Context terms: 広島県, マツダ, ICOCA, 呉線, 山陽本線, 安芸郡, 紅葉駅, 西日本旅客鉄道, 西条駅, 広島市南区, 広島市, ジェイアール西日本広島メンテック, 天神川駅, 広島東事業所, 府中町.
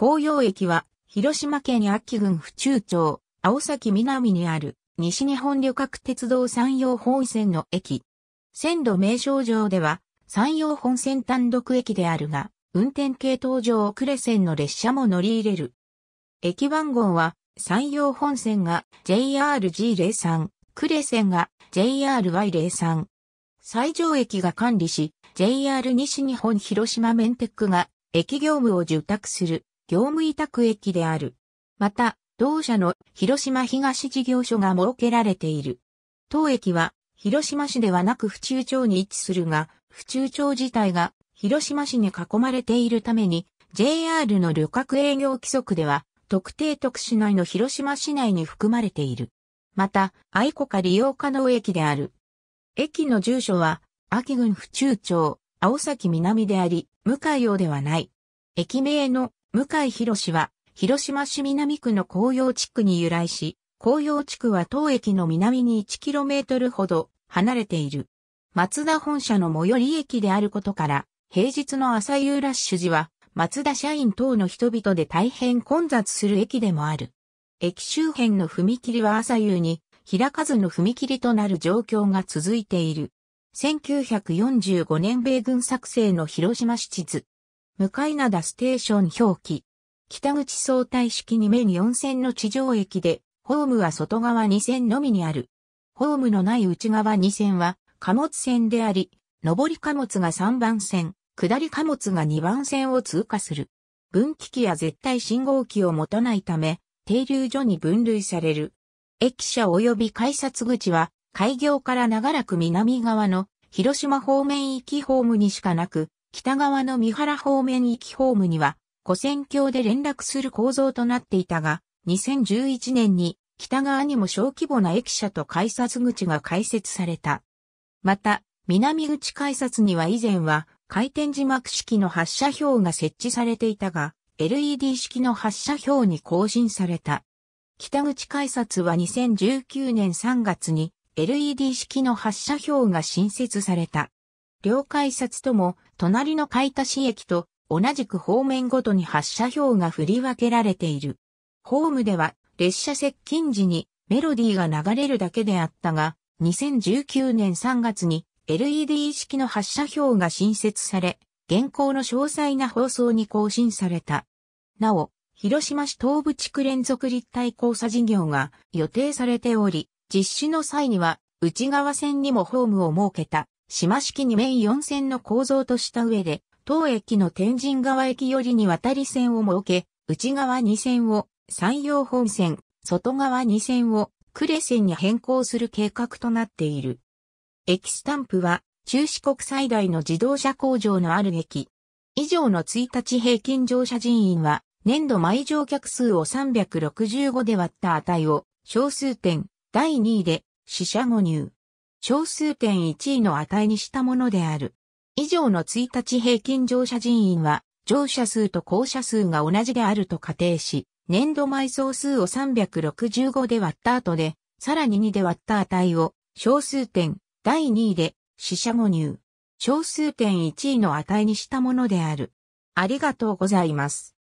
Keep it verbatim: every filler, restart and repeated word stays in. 紅葉駅は、広島県安芸郡府中町、青崎南にある、西日本旅客鉄道山陽本線の駅。線路名称上では、山陽本線単独駅であるが、運転系統上遅れ線の列車も乗り入れる。駅番号は、山陽本線が ジェイアールジーゼロさん、呉線が ジェイアールワイゼロさん。西条駅が管理し、ジェイアール 西日本広島メンテックが、駅業務を受託する、業務委託駅である。また、同社の広島東事業所が設けられている。当駅は、広島市ではなく府中町に位置するが、府中町自体が広島市に囲まれているために、ジェイアール の旅客営業規則では、特定特市内の広島市内に含まれている。また、アイコカ利用可能駅である。駅の住所は、安芸郡府中町、青崎南であり、向陽ではない。駅名の向陽は、広島市南区の紅葉地区に由来し、紅葉地区は当駅の南に いちキロメートル ほど離れている。マツダ本社の最寄り駅であることから、平日の朝夕ラッシュ時は、マツダ社員等の人々で大変混雑する駅でもある。駅周辺の踏切は朝夕に、開かずの踏切となる状況が続いている。せんきゅうひゃくよんじゅうごねん米軍作成の広島市地図。向灘ステーション表記。北口相対式にめんよんせんの地上駅で、ホームは外側にせんのみにある。ホームのない内側にせんは貨物線であり、上り貨物がさんばん線、下り貨物がにばん線を通過する。分岐器や絶対信号機を持たないため、停留所に分類される。駅舎及び改札口は、開業から長らく南側の広島方面行きホームにしかなく、北側の三原方面行きホームには、跨線橋で連絡する構造となっていたが、にせんじゅういちねんに北側にも小規模な駅舎と改札口が開設された。また、南口改札には以前は回転字幕式の発車標が設置されていたが、エルイーディー 式の発車標に更新された。北口改札はにせんじゅうきゅうねんさんがつに エルイーディー 式の発車標が新設された。両改札とも隣の買足駅と、同じく方面ごとに発車標が振り分けられている。ホームでは列車接近時にメロディーが流れるだけであったが、にせんじゅうきゅうねんさんがつに エルイーディー 式の発車標が新設され、現行の詳細な放送に更新された。なお、広島市東部地区連続立体交差事業が予定されており、実施の際には内側線にもホームを設けた、島式にめんよんせんの構造とした上で、当駅の天神川駅寄りに渡り線を設け、内側に線を山陽本線、外側に線を呉線に変更する計画となっている。駅スタンプは中四国最大の自動車工場のある駅。以上のいちにち平均乗車人員は年度毎乗客数をさんびゃくろくじゅうごで割った値を小数点だいにいで四捨五入。小数点いちいの値にしたものである。以上のいちにち平均乗車人員は、乗車数と降車数が同じであると仮定し、年度毎総数をさんびゃくろくじゅうごで割った後で、さらににで割った値を、小数点だいにいで、四捨五入。小数点いちいの値にしたものである。ありがとうございます。